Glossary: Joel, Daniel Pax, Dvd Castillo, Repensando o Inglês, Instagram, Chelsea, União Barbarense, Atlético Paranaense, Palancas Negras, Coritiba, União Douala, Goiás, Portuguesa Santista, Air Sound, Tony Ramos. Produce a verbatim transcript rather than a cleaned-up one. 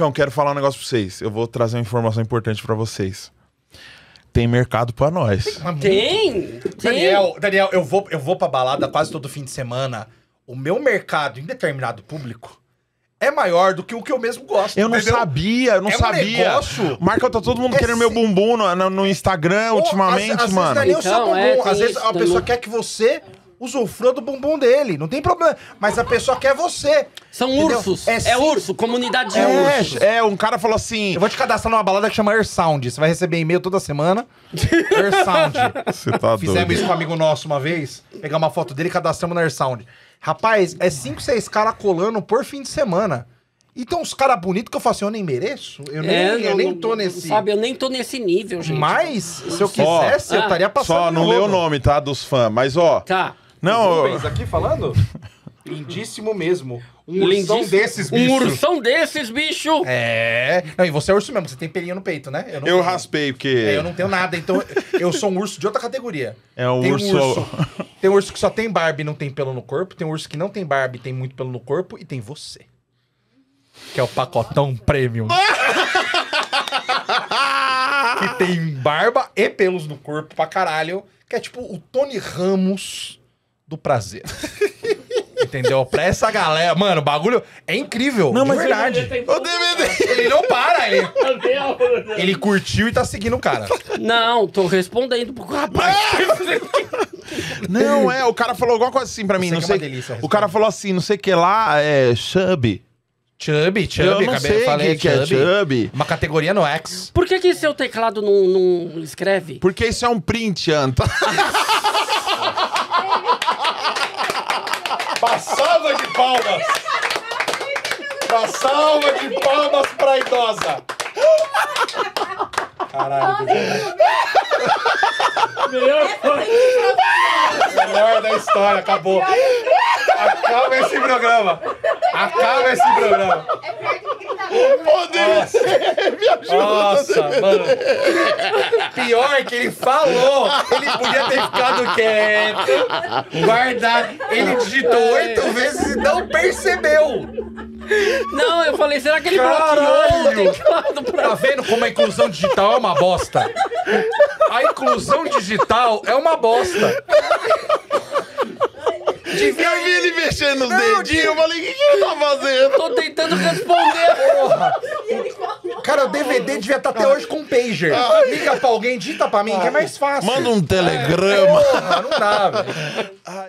Cão, quero falar um negócio pra vocês. Eu vou trazer uma informação importante pra vocês. Tem mercado pra nós. Tem! Daniel, tem. Daniel, eu vou, eu vou pra balada quase todo fim de semana. O meu mercado em determinado público é maior do que o que eu mesmo gosto. Eu não entendeu? sabia, eu não é um sabia. Negócio. Marca, tá todo mundo é querendo sim. meu bumbum no, no, no Instagram oh, ultimamente, às, às mano. Vezes não é nem o seu bumbum. É, às vezes a também. pessoa quer que você... usufrua do bumbum dele, não tem problema. Mas a pessoa quer você. São entendeu? ursos. É, é urso, comunidade de é, ursos. É, um cara falou assim... Eu vou te cadastrar numa balada que chama Air Sound. Você vai receber e-mail toda semana. Air Sound. Você tá Fizemos doido. isso com um amigo nosso uma vez. Pegar uma foto dele e cadastramos na Air Sound. Rapaz, é cinco, seis caras colando por fim de semana. Então os caras bonitos que eu falo assim, eu nem mereço. Eu nem, é, eu não, nem tô nesse... Sabe, eu nem tô nesse nível, gente. Mas, se eu quisesse, oh, eu estaria passando... Só não leu o nome, tá? Dos fãs. Mas, ó... Oh, tá. Não, eu... aqui falando? Lindíssimo mesmo. Um Lindíssimo. ursão desses, bicho. Um ursão desses, bicho. É. Não, e você é urso mesmo, você tem pelinho no peito, né? Eu, não eu raspei, porque... É, eu não tenho nada, então eu sou um urso de outra categoria. É um tem urso... urso... Tem urso que só tem barba e não tem pelo no corpo, tem urso que não tem barba e tem muito pelo no corpo, e tem você. Que é o pacotão premium. Que tem barba e pelos no corpo pra caralho. Que é tipo o Tony Ramos... do prazer. Entendeu? Pra essa galera... Mano, o bagulho é incrível. Não, mas é verdade. O D V D... Ele não para, ele... ele curtiu e tá seguindo o cara. Não, tô respondendo pro rapaz. Não, é, o cara falou alguma coisa assim pra mim. Não sei, não sei... É delícia, o cara falou assim, não sei o que lá, é... Chubby. Chubby, Chubby. Eu não sei o que é Chubby. Uma categoria no X. Por que que seu teclado não, não escreve? Porque isso é um print, Anta. Passada de palmas! Passada de palmas pra idosa! Caralho, melhor... melhor da história, acabou! Acaba esse programa! Acaba esse programa! O poder ser, me ajuda. Nossa, mano. Pior que ele falou. Ele podia ter ficado quieto, guardado. Ele digitou oito vezes e não percebeu. Não, eu falei, será que ele bloqueou o teclado pra... Tá vendo como a inclusão digital é uma bosta? A inclusão digital é uma bosta. Eu vi ele mexendo nos dedinhos, eu falei, o que, que ele tá fazendo? Tô tentando responder, porra. Cara, o D V D devia estar até hoje com um pager. Ah. Liga pra alguém, digita pra mim, ah. que é mais fácil. Manda um telegrama. É, porra, não dá, velho.